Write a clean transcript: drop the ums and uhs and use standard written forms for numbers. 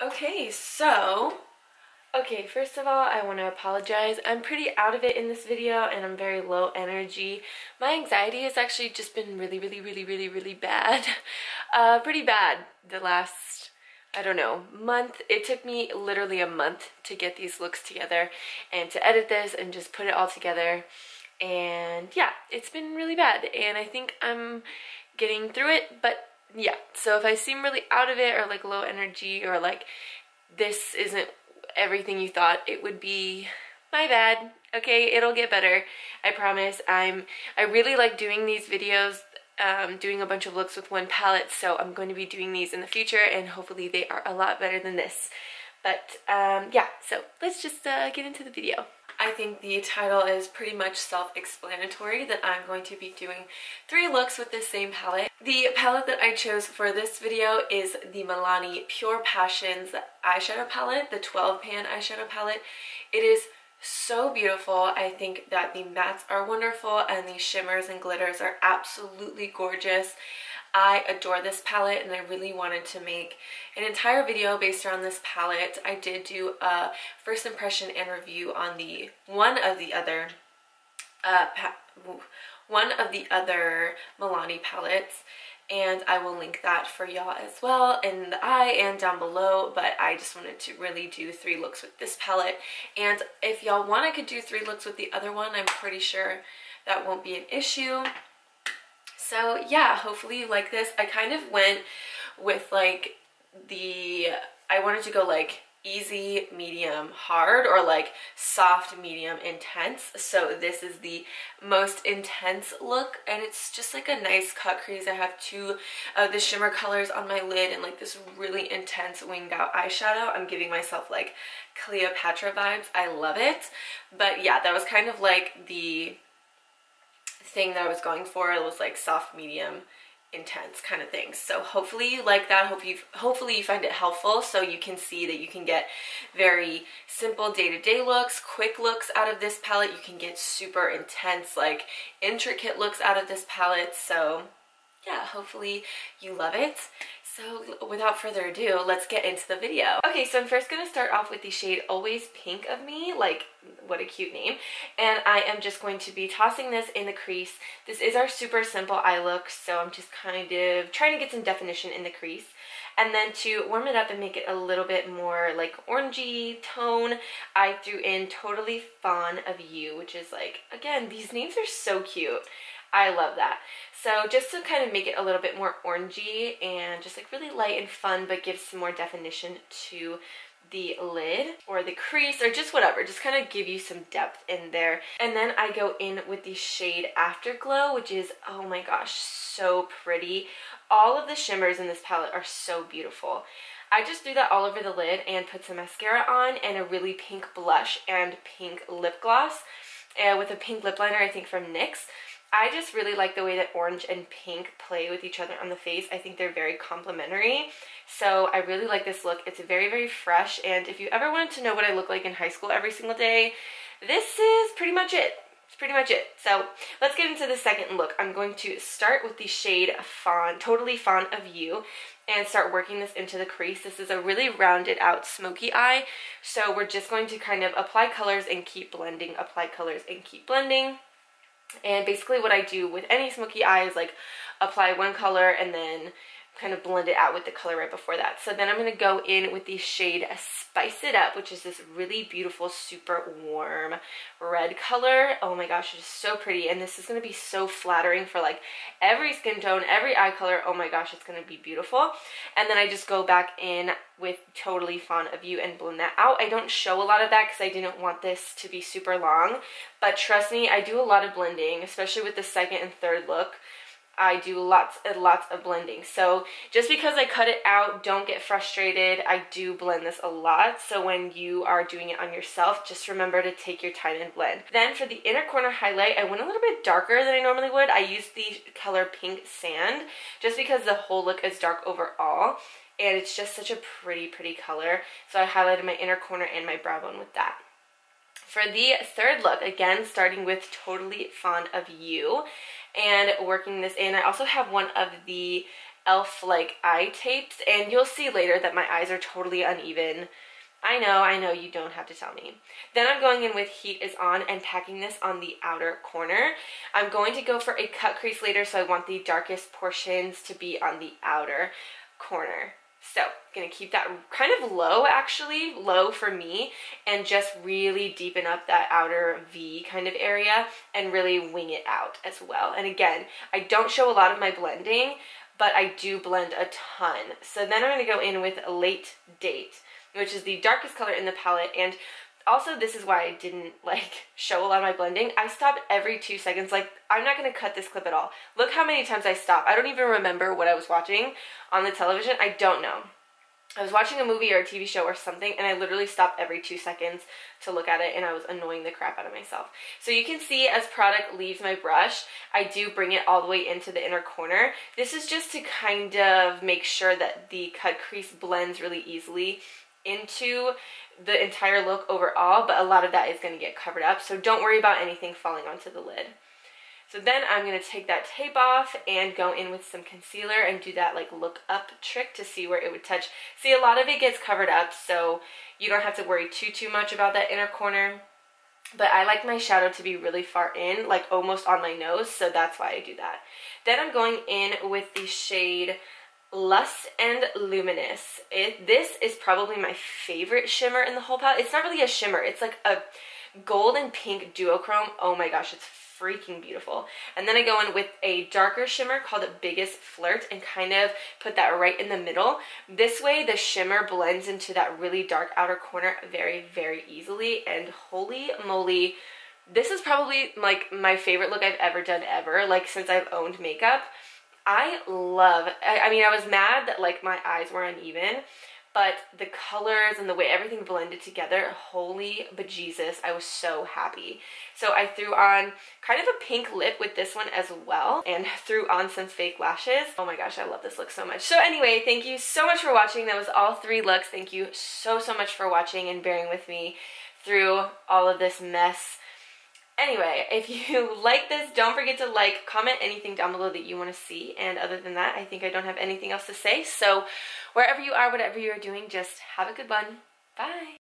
Okay, first of all, I want to apologize. I'm pretty out of it in this video and I'm very low energy. My anxiety has actually just been really bad. Pretty bad the last, I don't know, month. It took me literally a month to get these looks together and to edit this and just put it all together. And yeah, it's been really bad and I think I'm getting through it, but yeah. So if I seem really out of it or like low energy or like this isn't everything you thought it would be, my bad. Okay, it'll get better, I promise. I really like doing these videos, doing a bunch of looks with one palette, so I'm going to be doing these in the future and hopefully they are a lot better than this. But yeah, so let's just get into the video. I think the title is pretty much self-explanatory that I'm going to be doing 3 looks with this same palette. The palette that I chose for this video is the Milani Pure Passions eyeshadow palette, the 12 pan eyeshadow palette. It is so beautiful. I think that the mattes are wonderful and the shimmers and glitters are absolutely gorgeous. I adore this palette and I really wanted to make an entire video based around this palette. I did do a first impression and review on the one of the other Milani palettes, and I will link that for y'all as well in the eye and down below, but I just wanted to really do 3 looks with this palette. And if y'all want, I could do 3 looks with the other one. I'm pretty sure that won't be an issue. So yeah, hopefully you like this. I kind of went with like I wanted to go like easy, medium, hard, or like soft, medium, intense. So this is the most intense look, and it's just like a nice cut crease. I have 2 of the shimmer colors on my lid and like this really intense winged out eyeshadow. I'm giving myself like Cleopatra vibes. I love it. But yeah, that was kind of like the thing that I was going for. It was like soft, medium, intense kind of thing. So hopefully you like that. Hopefully you find it helpful, so you can see that you can get very simple day-to-day looks, quick looks out of this palette. You can get super intense, like intricate looks out of this palette. So yeah, hopefully you love it. So without further ado, let's get into the video. Okay, so I'm first going to start off with the shade Always Pink of Me, like what a cute name, and I am just going to be tossing this in the crease. This is our super simple eye look, so I'm just kind of trying to get some definition in the crease. And then to warm it up and make it a little bit more like orangey tone, I threw in Totally Fawn of You, which is like, again, these names are so cute. I love that. So just to kind of make it a little bit more orangey and just like really light and fun, but give some more definition to the lid or the crease or just whatever, just kind of give you some depth in there. And then I go in with the shade Afterglow, which is, oh my gosh, so pretty. All of the shimmers in this palette are so beautiful. I just threw that all over the lid and put some mascara on and a really pink blush and pink lip gloss with a pink lip liner, I think from NYX. I just really like the way that orange and pink play with each other on the face. I think they're very complementary. So I really like this look. It's very fresh, and if you ever wanted to know what I look like in high school every single day, this is pretty much it. It's pretty much it. So let's get into the second look. I'm going to start with the shade Totally Fawn of You and start working this into the crease. This is a really rounded out smoky eye, so we're just going to kind of apply colors and keep blending, apply colors and keep blending. And basically what I do with any smoky eye is like apply one color and then kind of blend it out with the color right before that. So then I'm going to go in with the shade Spice It Up, which is this really beautiful, super warm red color. Oh my gosh, it's so pretty. And this is going to be so flattering for like every skin tone, every eye color. Oh my gosh, it's going to be beautiful. And then I just go back in with Totally Fawn of You and blend that out. I don't show a lot of that because I didn't want this to be super long. But trust me, I do a lot of blending, especially with the second and third look. I do lots and lots of blending. So just because I cut it out, don't get frustrated. I do blend this a lot. So when you are doing it on yourself, just remember to take your time and blend. Then for the inner corner highlight, I went a little bit darker than I normally would. I used the color Pink Sand just because the whole look is dark overall. And it's just such a pretty color. So I highlighted my inner corner and my brow bone with that. For the third look, again, starting with Totally Fawn of You and working this in, I also have one of the e.l.f. like eye tapes, and you'll see later that my eyes are totally uneven. I know, you don't have to tell me. Then I'm going in with Heat Is On and packing this on the outer corner. I'm going to go for a cut crease later, so I want the darkest portions to be on the outer corner. So I'm going to keep that kind of low, actually, low for me, and just really deepen up that outer V kind of area and really wing it out as well. And again, I don't show a lot of my blending, but I do blend a ton. So then I'm going to go in with Late Date, which is the darkest color in the palette, and also this is why I didn't like show a lot of my blending. I stop every 2 seconds. Like, I'm not going to cut this clip at all. Look how many times I stop. I don't even remember what I was watching on the television. I don't know. I was watching a movie or a TV show or something, and I literally stopped every 2 seconds to look at it, and I was annoying the crap out of myself. So you can see as product leaves my brush, I do bring it all the way into the inner corner. This is just to kind of make sure that the cut crease blends really easily into the entire look overall, but a lot of that is going to get covered up, so don't worry about anything falling onto the lid. So then I'm going to take that tape off and go in with some concealer and do that like look up trick to see where it would touch. See, a lot of it gets covered up, so you don't have to worry too much about that inner corner, but I like my shadow to be really far in, like almost on my nose, so that's why I do that. Then I'm going in with the shade Lust and Luminous. This is probably my favorite shimmer in the whole palette. It's not really a shimmer, it's like a gold and pink duochrome. Oh my gosh, it's freaking beautiful. And then I go in with a darker shimmer called Biggest Flirt and kind of put that right in the middle. This way the shimmer blends into that really dark outer corner very, very easily, and holy moly, this is probably like my favorite look I've ever done ever, like since I've owned makeup. I mean, I was mad that like my eyes were uneven, but the colors and the way everything blended together, holy bejesus, I was so happy. So I threw on kind of a pink lip with this one as well, and threw on some fake lashes. Oh my gosh, I love this look so much. So anyway, thank you so much for watching. That was all 3 looks. Thank you so much for watching and bearing with me through all of this mess. Anyway, if you like this, don't forget to like, comment anything down below that you want to see. And other than that, I think I don't have anything else to say. So wherever you are, whatever you are doing, just have a good one. Bye.